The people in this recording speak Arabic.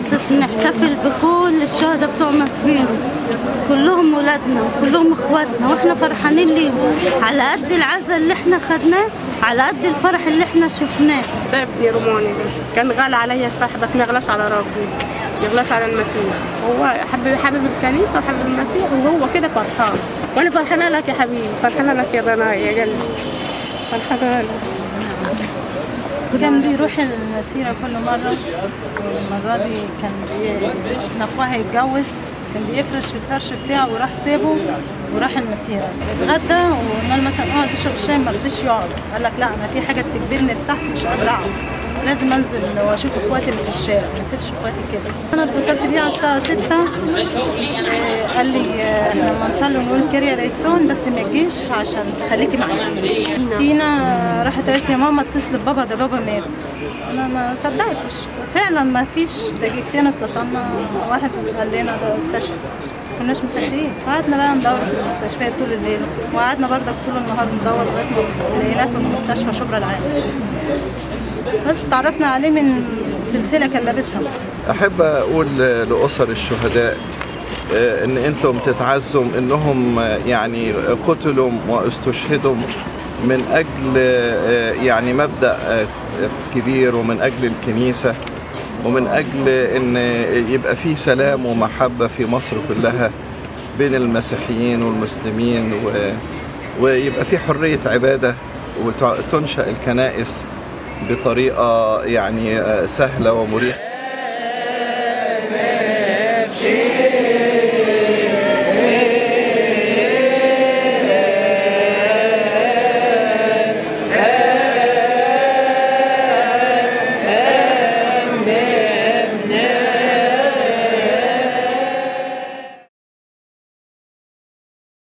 أساس نحتفل بكل الشهداء بتوع مسبيرو، كلهم ولادنا وكلهم إخواتنا وإحنا فرحانين ليهم، على قد العزا اللي إحنا خدناه، على قد الفرح اللي إحنا شفناه. ده ابني روماني، ده كان غالي عليا الفرح، بس ما يغلاش على ربي، ما يغلاش على المسيح، هو حابب الكنيسة وحابب المسيح وهو كده فرحان، وأنا فرحانة لك يا حبيبي، فرحانة لك يا ضنايا يا قلبي، فرحانة لك. كان بيروح المسيرة كل مرة، والمرة دي كان ابن أخوها هيتجوز، كان بيفرش في الفرش بتاعه وراح سابه وراح المسيرة. اتغدى وقال مثلا اقعد اشرب الشاي، ما رضيش يقعد، قال لك لا أنا في حاجة تجبرني لتحت مش قادر أقعد، لازم أنزل وأشوف إخواتي اللي في الشارع، ما أسيبش إخواتي كده. أنا اتصلت بيه على الساعة 6، قال لي إحنا لما نصلي ونقول كيريا ليستون بس ما تجيش عشان خليكي معايا. ستينا راحت قالت يا ماما اتصل ببابا، ده بابا مات. أنا ما صدقتش، فعلا ما فيش دقيقتين اتصلنا واحد قال لنا ده استشهد، ما كناش مصدقين، وقعدنا بقى ندور في المستشفيات طول الليل، وقعدنا برضك طول النهار ندور لغاية ما لقيناه في المستشفى شبرا العام. بس تعرفنا عليه من سلسلة كان لابسها. أحب أقول لأسر الشهداء إن أنتم تتعزوا إنهم يعني قتلوا واستشهدوا من أجل يعني مبدأ كبير، ومن أجل الكنيسة، ومن أجل إن يبقى في سلام ومحبة في مصر كلها بين المسيحيين والمسلمين، ويبقى في حرية عبادة، وتنشأ الكنائس بطريقة يعني سهلة ومريحة.